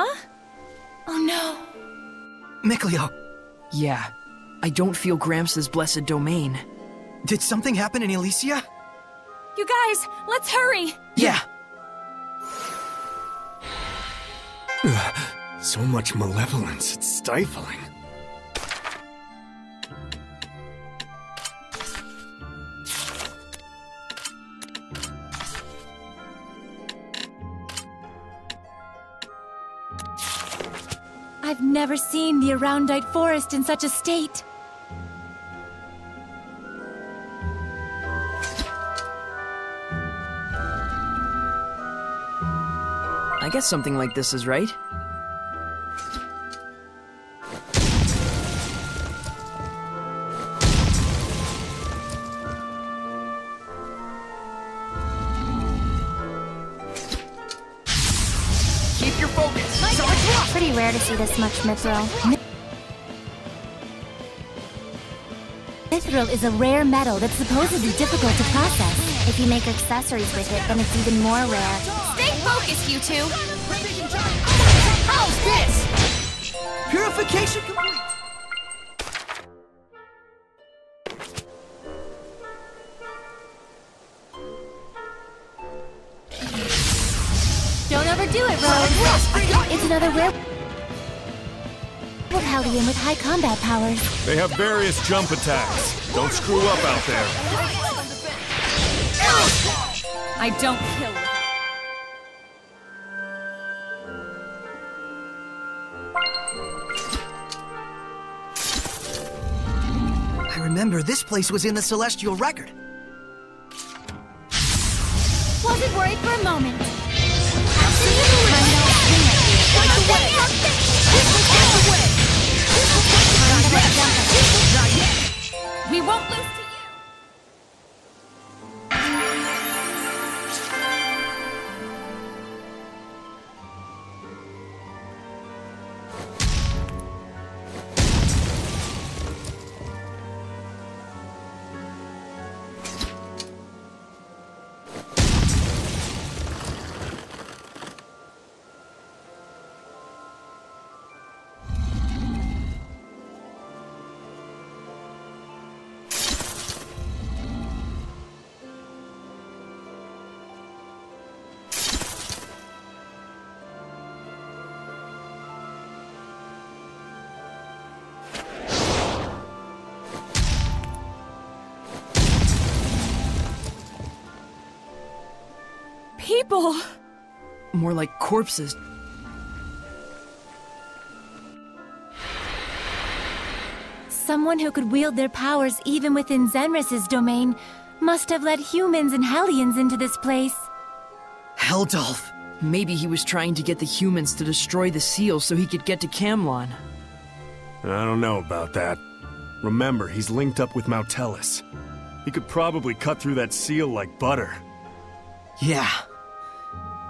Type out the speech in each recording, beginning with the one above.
Huh? Oh no. Mikleo. Yeah. I don't feel Gramps' blessed domain. Did something happen in Elysia? You guys, let's hurry! Yeah! So much malevolence, it's stifling. I've never seen the Aroundight Forest in such a state. I guess something like this is right. Keep your focus! So it's pretty rare to see this much mithril. Mithril is a rare metal that's supposedly difficult to process. If you make accessories with it, then it's even more rare. Focus, you two! How's this? Purification complete! Don't overdo it, Rose! It's another werewolf Hellion with high combat powers. They have various jump attacks. Don't screw up out there. I don't kill them. Remember, this place was in the Celestial Record. Wasn't worried for a moment. We won't lose to people! More like corpses. Someone who could wield their powers even within Zenrus' domain must have led humans and Hellions into this place. Heldalf! Maybe he was trying to get the humans to destroy the seal so he could get to Camlann. I don't know about that. Remember, he's linked up with Maotelus. He could probably cut through that seal like butter. Yeah.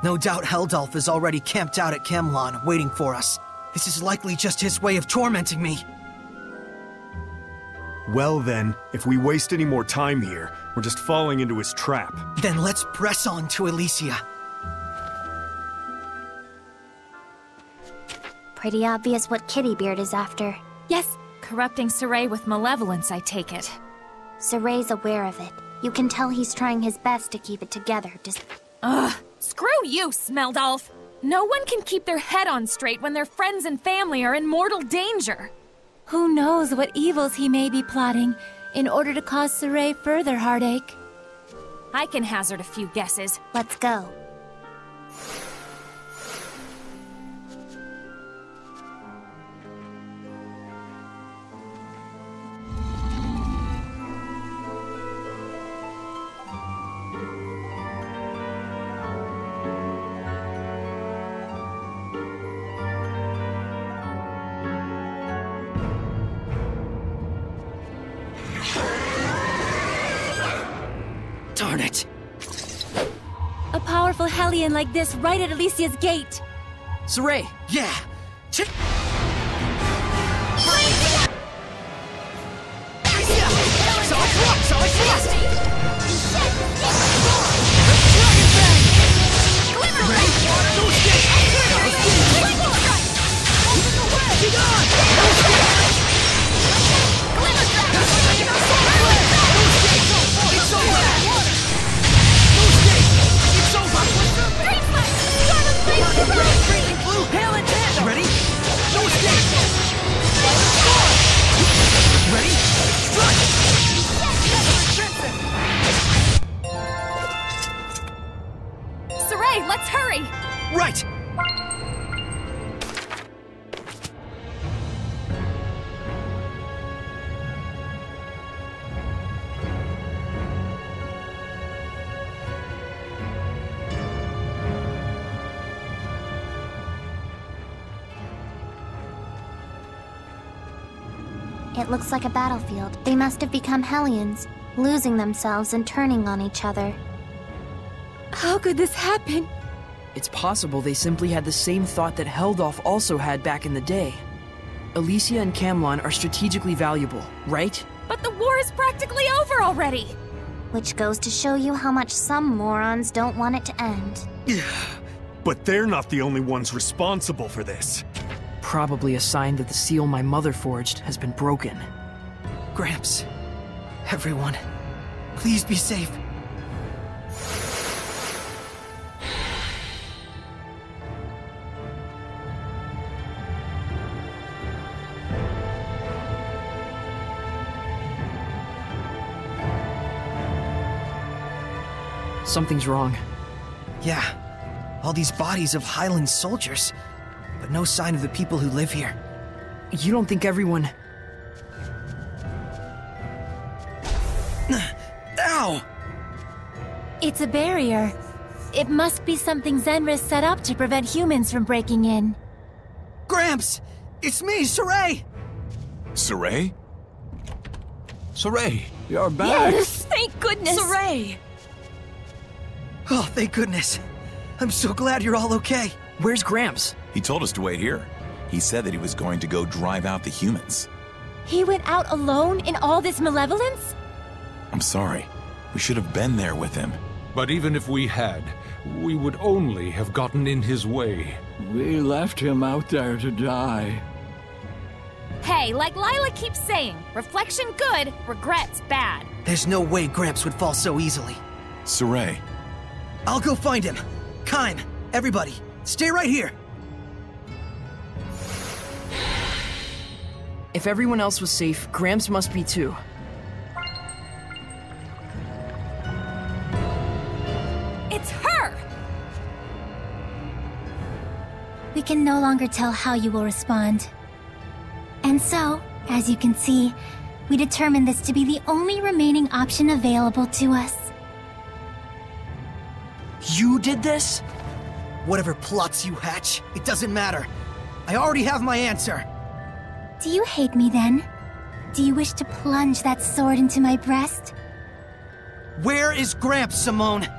No doubt Heldalf is already camped out at Camlann, waiting for us. This is likely just his way of tormenting me. Well then, if we waste any more time here, we're just falling into his trap. Then let's press on to Elysia. Pretty obvious what Kittybeard is after. Yes, corrupting Sarai with malevolence, I take it. Sarai's aware of it. You can tell he's trying his best to keep it together, just... Ugh! Screw you, Smeldolf! No one can keep their head on straight when their friends and family are in mortal danger! Who knows what evils he may be plotting in order to cause Sarai further heartache? I can hazard a few guesses. Let's go. Darn it! A powerful Hellion like this right at Elysia's gate! Sarai! Yeah! way! Let's hurry! Right! It looks like a battlefield. They must have become Hellions, losing themselves and turning on each other. How could this happen? It's possible they simply had the same thought that Heldalf also had back in the day. Elysia and Camlann are strategically valuable, right? But the war is practically over already! Which goes to show you how much some morons don't want it to end. But they're not the only ones responsible for this. Probably a sign that the seal my mother forged has been broken. Gramps, everyone, please be safe. Something's wrong. Yeah, all these bodies of Highland soldiers. But no sign of the people who live here. You don't think everyone... Ow! It's a barrier. It must be something Zenrus set up to prevent humans from breaking in. Gramps! It's me, Sarai! Sarai? Sarai, you're back! Yes, thank goodness! Sarai! Oh, thank goodness. I'm so glad you're all okay. Where's Gramps? He told us to wait here. He said that he was going to go drive out the humans. He went out alone in all this malevolence? I'm sorry. We should have been there with him. But even if we had, we would only have gotten in his way. We left him out there to die. Hey, like Lila keeps saying, reflection good, regrets bad. There's no way Gramps would fall so easily. Sarai. I'll go find him. Kaim, everybody, stay right here. If everyone else was safe, Gramps must be too. It's her! We can no longer tell how you will respond. And so, as you can see, we determined this to be the only remaining option available to us. You did this? Whatever plots you hatch, it doesn't matter. I already have my answer. Do you hate me, then? Do you wish to plunge that sword into my breast? Where is Gramps, Symonne?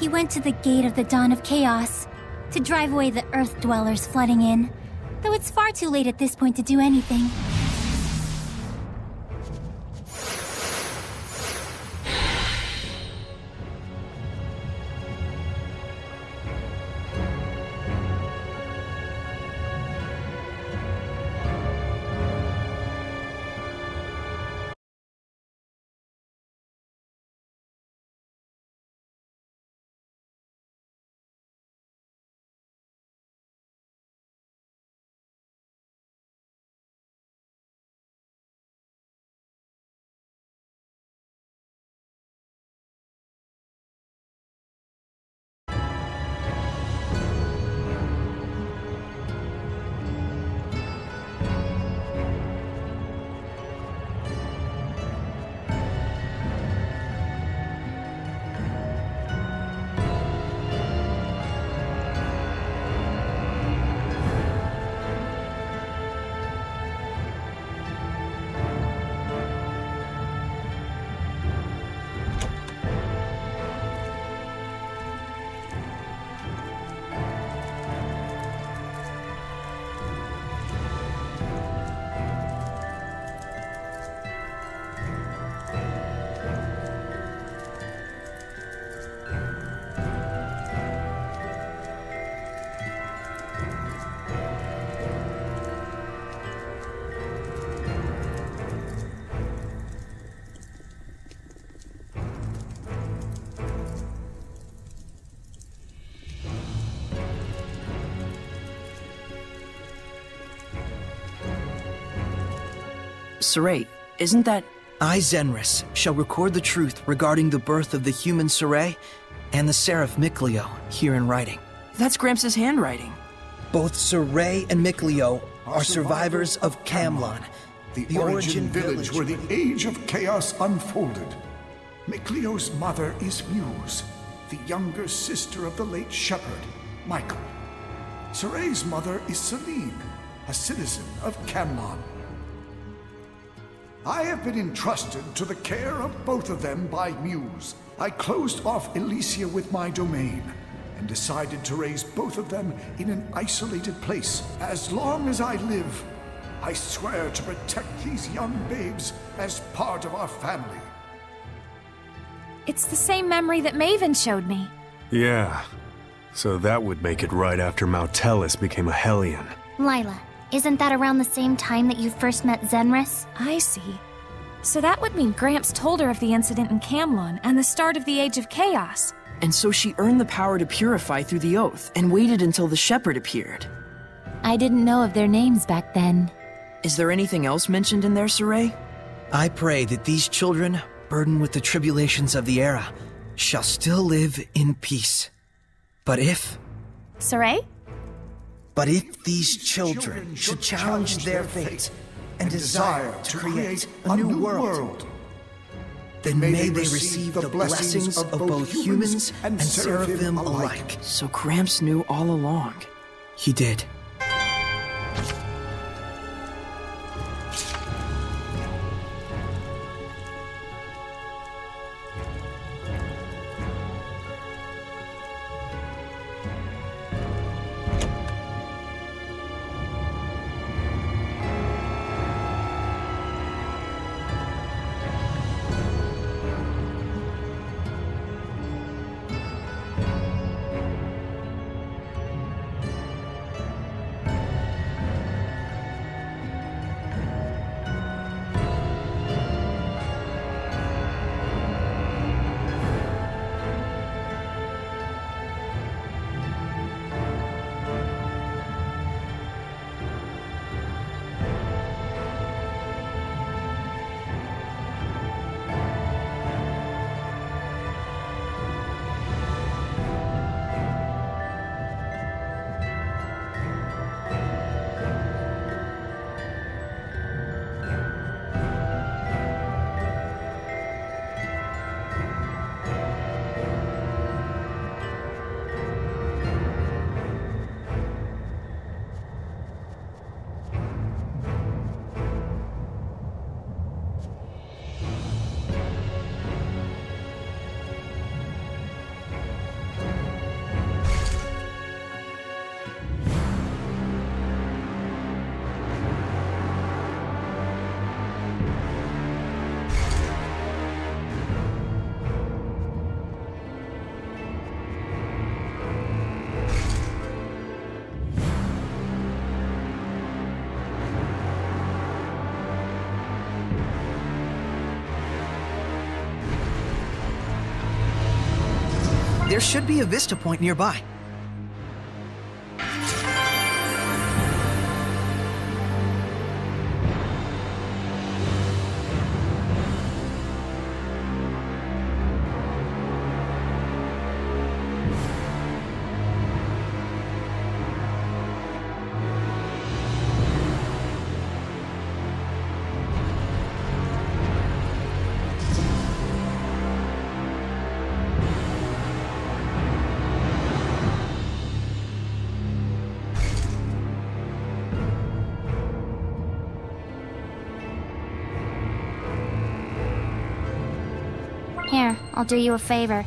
He went to the Gate of the Dawn of Chaos, to drive away the Earth Dwellers flooding in, though it's far too late at this point to do anything. Sarai, isn't that... I, Zenrus, shall record the truth regarding the birth of the human Sarai and the seraph Mikleo here in writing. That's Gramps' handwriting. Both Sarai and Mikleo are survivors of Camlann, the origin village where the Age of Chaos unfolded. Mikleo's mother is Muse, the younger sister of the late shepherd, Michael. Sarai's mother is Selene, a citizen of Camlann. I have been entrusted to the care of both of them by Muse. I closed off Elysia with my domain, and decided to raise both of them in an isolated place. As long as I live, I swear to protect these young babes as part of our family. It's the same memory that Maven showed me. Yeah, so that would make it right after Maotelus became a Hellion. Lailah, isn't that around the same time that you first met Zenrus? I see. So that would mean Gramps told her of the incident in Camlann and the start of the Age of Chaos. And so she earned the power to purify through the oath and waited until the Shepherd appeared. I didn't know of their names back then. Is there anything else mentioned in there, Sarai? I pray that these children, burdened with the tribulations of the era, shall still live in peace. But if... Sarai? But if these children should challenge their fate and desire to create a new world, then may they receive the blessings of both humans and seraphim alike. So Gramps knew all along. He did. There should be a vista point nearby. I'll do you a favor.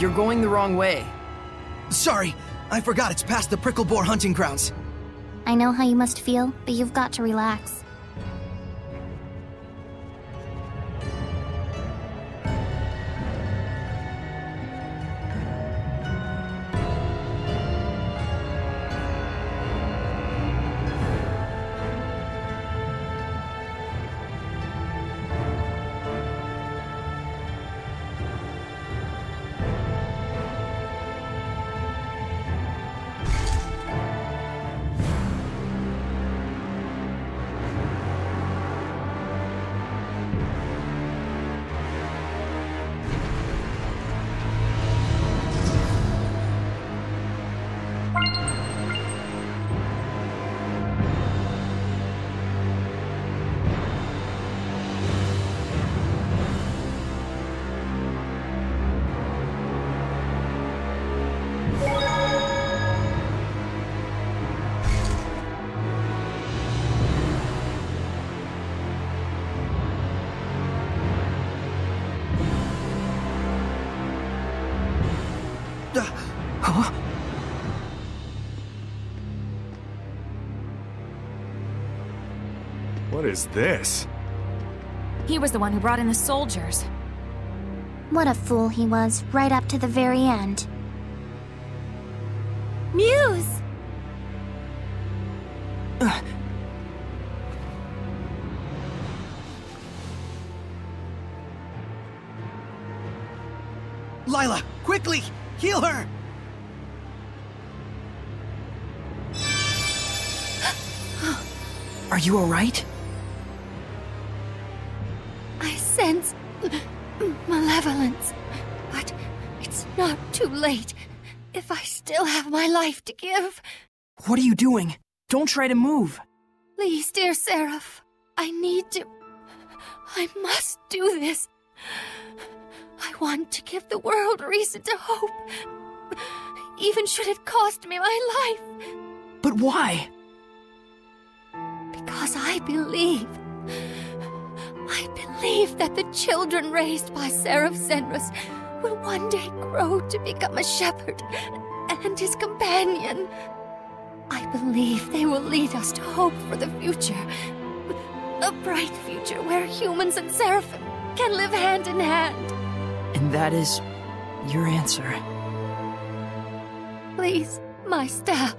You're going the wrong way. Sorry, I forgot it's past the Pricklebore hunting grounds. I know how you must feel, but you've got to relax. Huh? What is this? He was the one who brought in the soldiers. What a fool he was, right up to the very end. Muse! Lailah, quickly! Heal her! Are you all right? I sense malevolence, but it's not too late if I still have my life to give. What are you doing? Don't try to move. Please, dear Seraph, I need to... I must do this. I want to give the world reason to hope, even should it cost me my life. But why? Because I believe that the children raised by Seraph Zenrus will one day grow to become a shepherd and his companion. I believe they will lead us to hope for the future, a bright future where humans and seraphim can live hand in hand. And that is your answer. Please, my staff.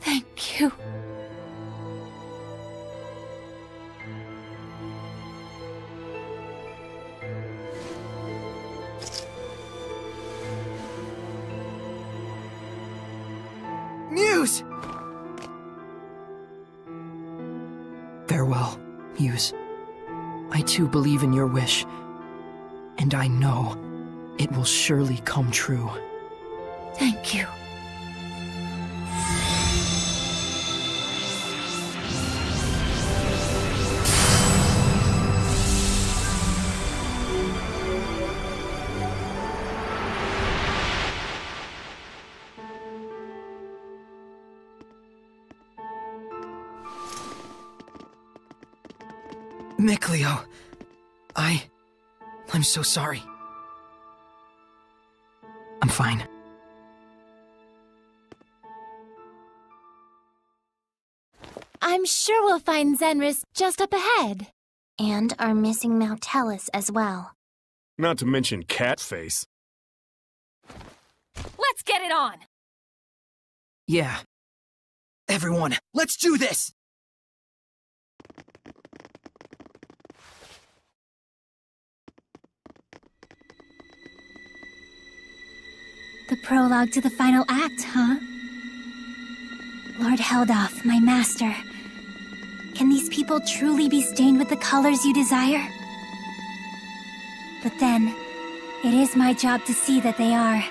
Thank you. Farewell, Muse. I too believe in your wish, and I know it will surely come true. Thank you. Mikleo, I'm so sorry. I'm fine. I'm sure we'll find Zenrus just up ahead. And our missing Maotelus as well. Not to mention Catface. Let's get it on! Yeah. Everyone, let's do this! The prologue to the final act, huh? Lord Heldalf, my master. Can these people truly be stained with the colors you desire? But then, it is my job to see that they are.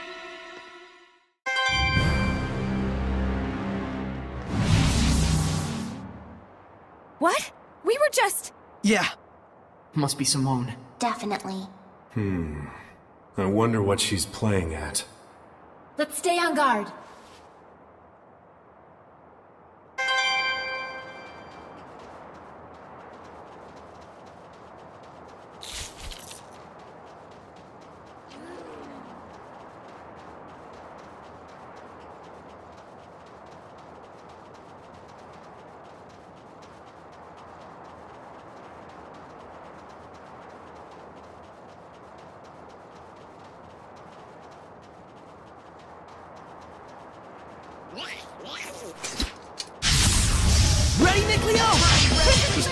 What? We were just... Yeah. Must be Symonne. Definitely. I wonder what she's playing at. Let's stay on guard.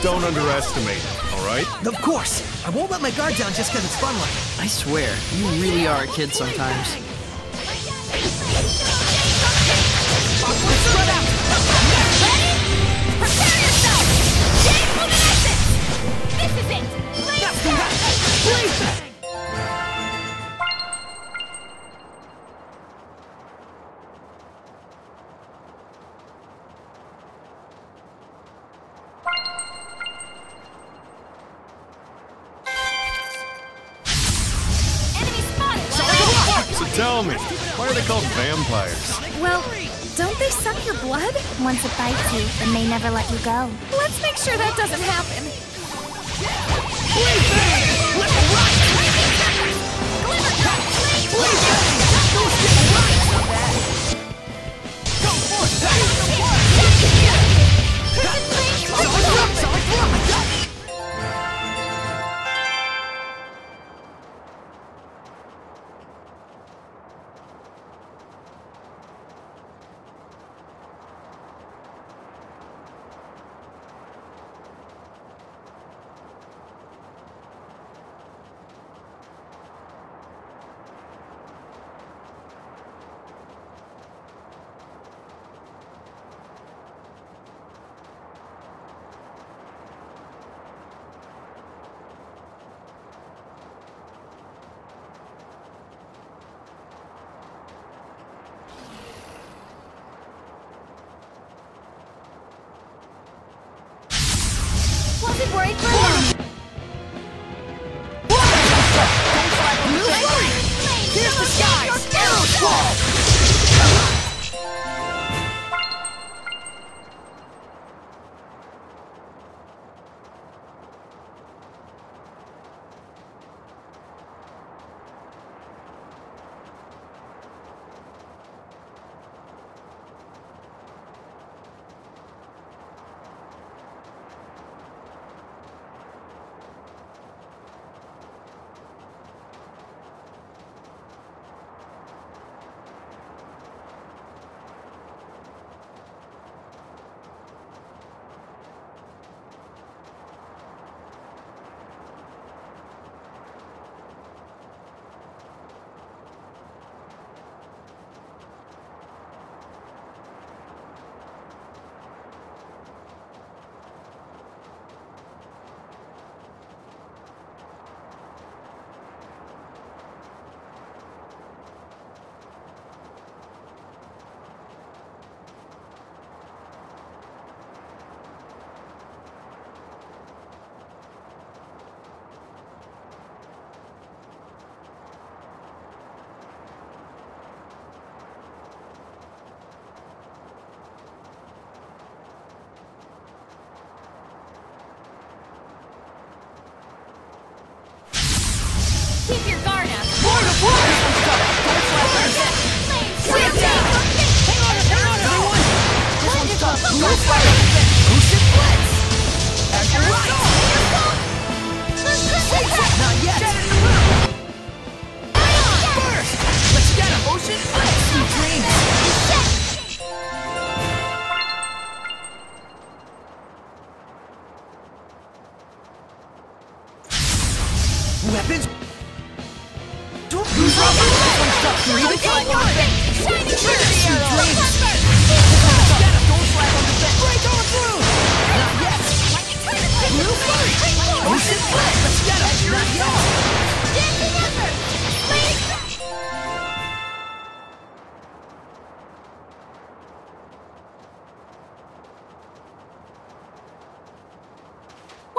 Don't underestimate it, all right? Of course! I won't let my guard down just because it's fun like it. I swear, you really are a kid sometimes. Spread out! Ready? Prepare yourself! James will miss it! This is it! Blaze back! Tell me, why are they called vampires? Well, Don't they suck your blood? Once it bites you, it may never let you go. Let's make sure that doesn't happen.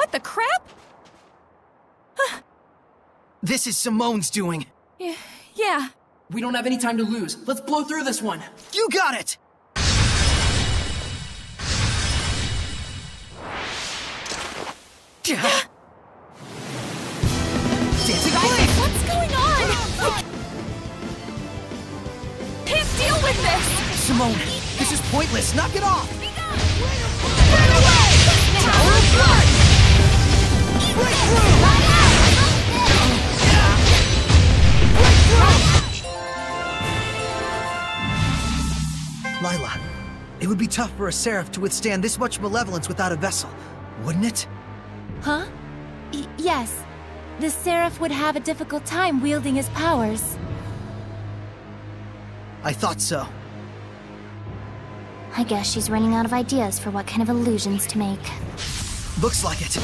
What the crap? Huh. This is Symonne's doing. Yeah. We don't have any time to lose. Let's blow through this one. You got it! Dancing blade! What's going on? Can't deal with this! Symonne, this is pointless. Knock it off! Run away! Tower of blood! Break through! Break through! Lailah, it would be tough for a seraph to withstand this much malevolence without a vessel, wouldn't it? Huh? Yes. The Seraph would have a difficult time wielding his powers. I thought so. I guess she's running out of ideas for what kind of illusions to make. Looks like it.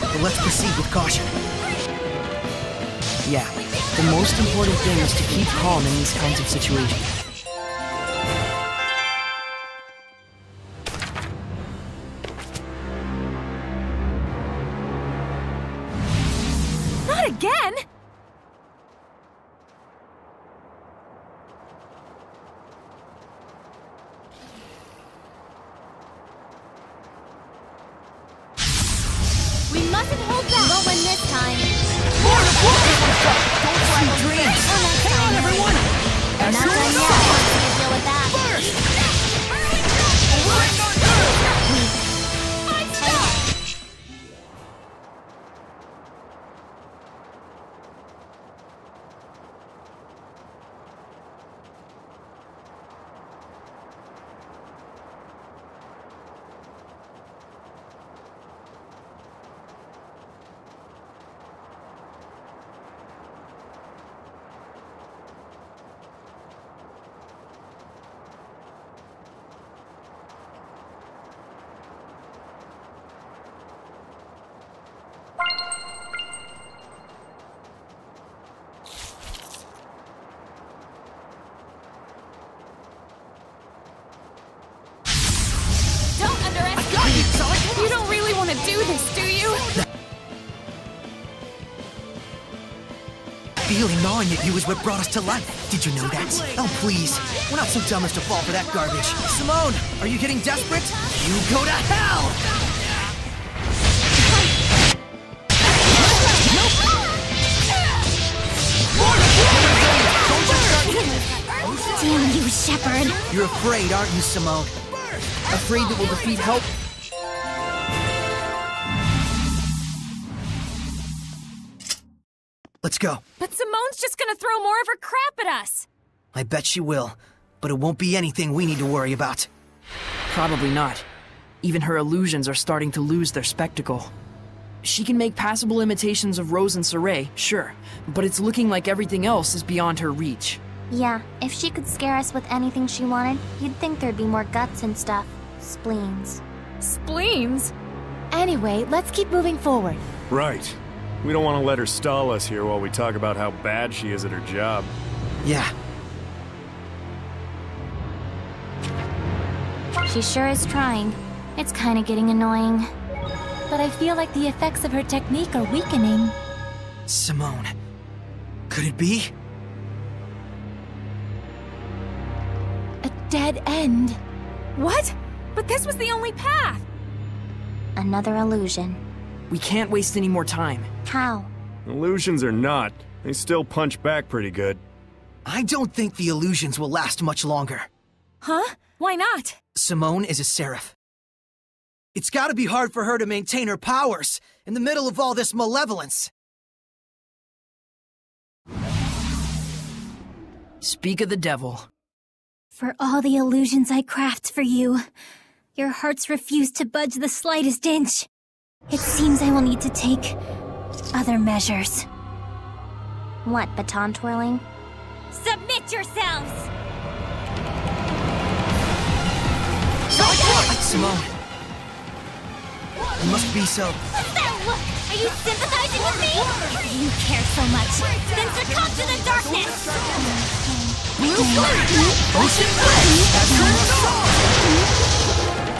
But let's proceed with caution. Yeah, the most important thing is to keep calm in these kinds of situations. mustn't hold back. We'll win this time. More water will come. Don't fly on dreams. Hang on, everyone. As soon as I deal with that. First. At you is what brought us to life. Did you know that? Oh, please. We're not so dumb as to fall for that garbage. Symonne, are you getting desperate? You go to hell! Damn you, Shepherd. You're afraid, aren't you, Symonne? Afraid that we'll defeat hope? Let's go. But Symonne's just gonna throw more of her crap at us! I bet she will, but it won't be anything we need to worry about. Probably not. Even her illusions are starting to lose their spectacle. She can make passable imitations of Rose and Sarai, sure, but it's looking like everything else is beyond her reach. Yeah, if she could scare us with anything she wanted, you'd think there'd be more guts and stuff. Spleens. Spleens? Anyway, let's keep moving forward. Right. We don't want to let her stall us here while we talk about how bad she is at her job. Yeah. She sure is trying. It's kind of getting annoying. But I feel like the effects of her technique are weakening. Symonne. Could it be? A dead end. What? But this was the only path! Another illusion. We can't waste any more time. How? Illusions or not, they still punch back pretty good. I don't think the illusions will last much longer. Huh? Why not? Symonne is a seraph. It's gotta be hard for her to maintain her powers in the middle of all this malevolence. Speak of the devil. For all the illusions I craft for you, your hearts refuse to budge the slightest inch. It seems I will need to take other measures. What, baton twirling? Submit yourselves! Symonne! It must be so. What's that look? Are you sympathizing with me? If you care so much, then succumb to the darkness! Blue flurry! Ocean blade!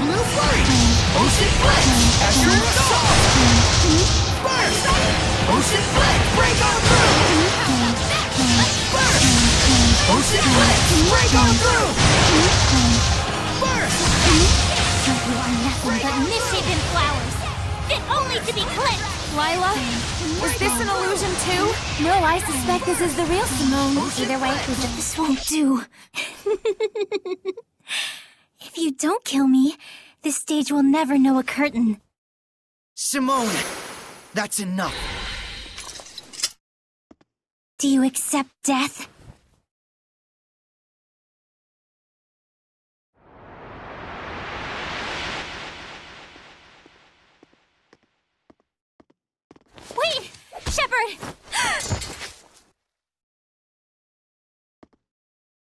Blue flurry! Ocean flame! Astral assault! Burst! Ocean flame! Break on through! Burst! Ocean flame! Break on through! Burst! You are nothing but misshapen flowers, fit only to be clipped! Lailah, was this an illusion too? No, I suspect this is the real Symonne. Either way, this won't do. If you don't kill me, this stage will never know a curtain. Symonne, that's enough. Do you accept death? Wait! Shepherd!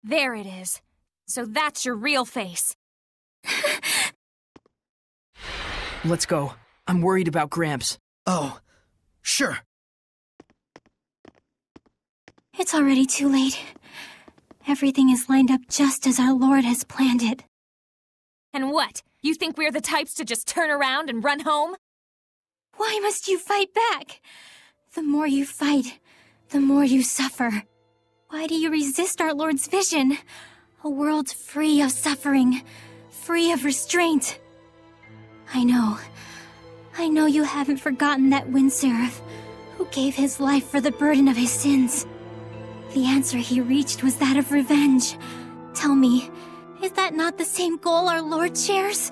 There it is. So that's your real face. Let's go. I'm worried about Gramps. Oh, sure. It's already too late. Everything is lined up just as our Lord has planned it. And what? You think we're the types to just turn around and run home? Why must you fight back? The more you fight, the more you suffer. Why do you resist our Lord's vision? A world free of suffering, free of restraint. I know. I know you haven't forgotten that wind seraph, who gave his life for the burden of his sins. The answer he reached was that of revenge. Tell me, is that not the same goal our Lord shares?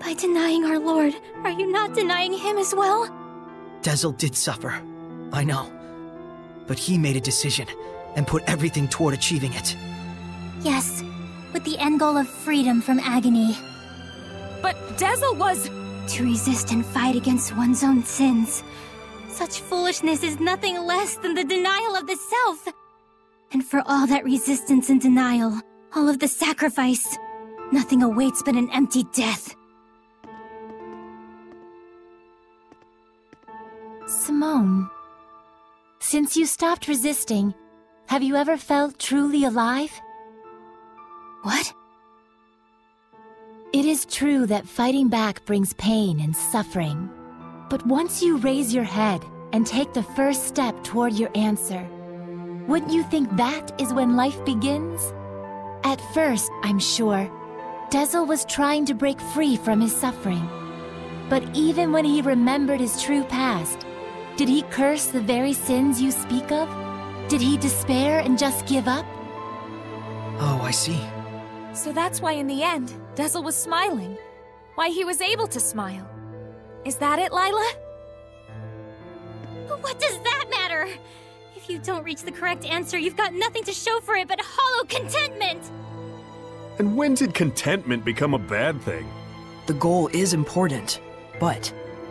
By denying our Lord, are you not denying him as well? Dezel did suffer, I know. But he made a decision, and put everything toward achieving it. Yes, with the end goal of freedom from agony. But Dezel was... To resist and fight against one's own sins. Such foolishness is nothing less than the denial of the self. And for all that resistance and denial, all of the sacrifice, nothing awaits but an empty death. Symonne, since you stopped resisting, have you ever felt truly alive? What? It is true that fighting back brings pain and suffering. But once you raise your head and take the first step toward your answer, wouldn't you think that is when life begins? At first, I'm sure, Dezel was trying to break free from his suffering. But even when he remembered his true past, did he curse the very sins you speak of? Did he despair and just give up? Oh, I see. So that's why in the end, Dezel was smiling. Why he was able to smile. Is that it, Lila? But what does that matter? If you don't reach the correct answer, you've got nothing to show for it but hollow contentment! And when did contentment become a bad thing? The goal is important, but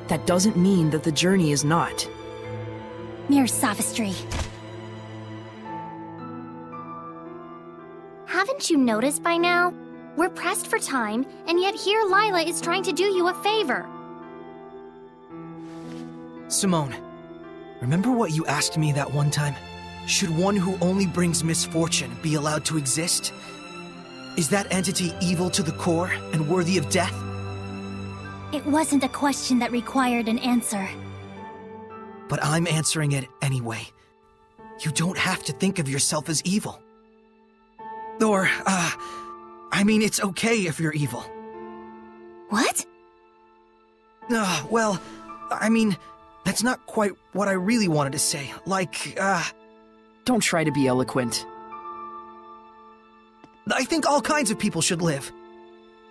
that doesn't mean that the journey is not. Mere sophistry. Haven't you noticed by now? We're pressed for time, and yet here Lila is trying to do you a favor. Symonne, remember what you asked me that one time? Should one who only brings misfortune be allowed to exist? Is that entity evil to the core and worthy of death? It wasn't a question that required an answer. But I'm answering it anyway. You don't have to think of yourself as evil. Or, I mean, it's okay if you're evil. What? Well, I mean, that's not quite what I really wanted to say. Like, Don't try to be eloquent. I think all kinds of people should live.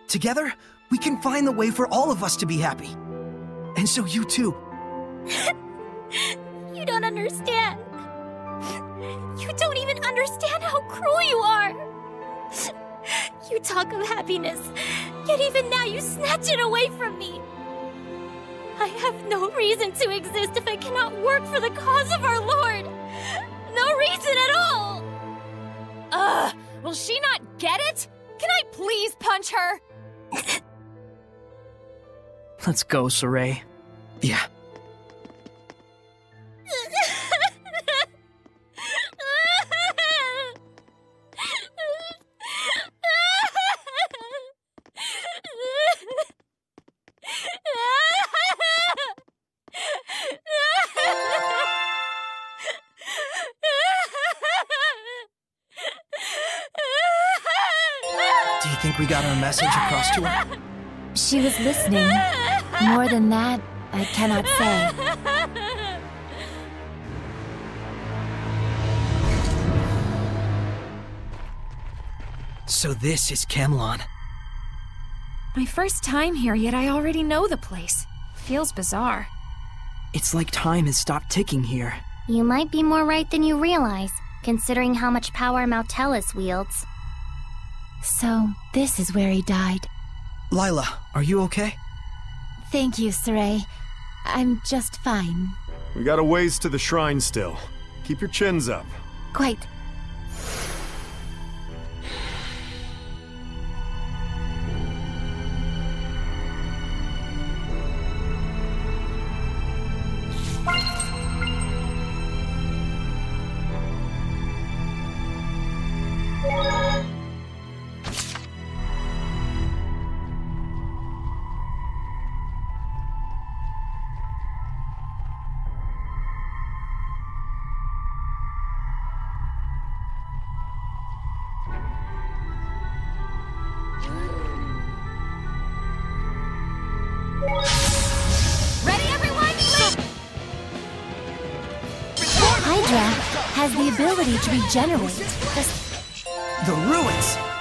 Together, we can find the way for all of us to be happy. And so you too. You don't understand. You don't even understand how cruel you are. You talk of happiness, yet even now you snatch it away from me. I have no reason to exist if I cannot work for the cause of our Lord. No reason at all! Ugh, will she not get it? Can I please punch her? Let's go, Sarai. Yeah. We got her message across to her? She was listening. More than that, I cannot say. So this is Camlann. My first time here, yet I already know the place. Feels bizarre. It's like time has stopped ticking here. You might be more right than you realize, considering how much power Maotelus wields. So, this is where he died. Lila, are you okay? Thank you, Sarai. I'm just fine. We got a ways to the shrine still. Keep your chins up. Quite. has the ability to regenerate. The ruins!